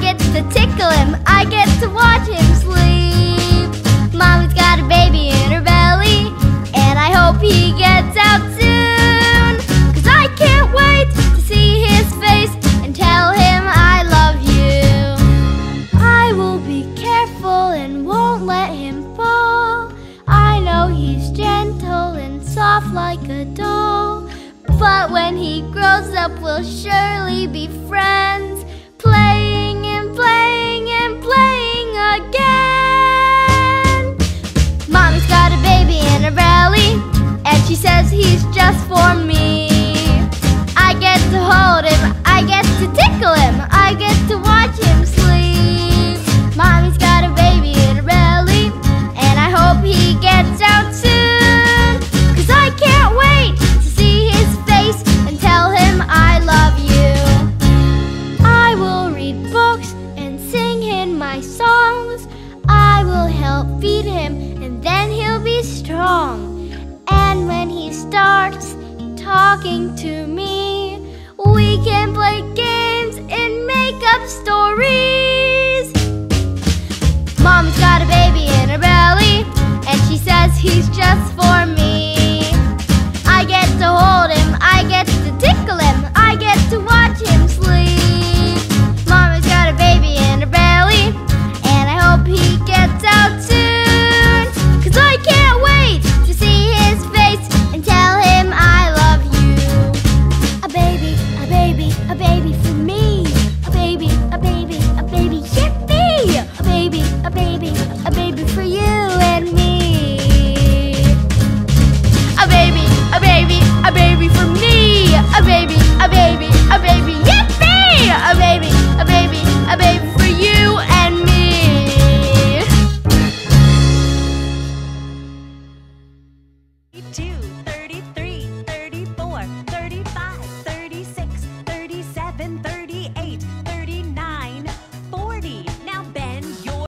get to tickle him, I get to watch him sleep. Mommy's got a baby in her belly, and I hope he gets out soon, 'cause I can't wait to see his face and tell him I love you. I will be careful and won't let him fall. I know he's gentle and soft like a doll, but when he grows up we'll surely be friends, playing and playing and playing again. Mommy's got a baby in her belly, and she says he's just for me. I get to hold him, I get to tickle him, I get to watch him sleep. Mommy's got a baby in her belly, and I hope he gets out soon, 'cause I can't wait to see his face and tell him I love you. Feed him and then he'll be strong. And when he starts talking to me, we can play games and make up stories.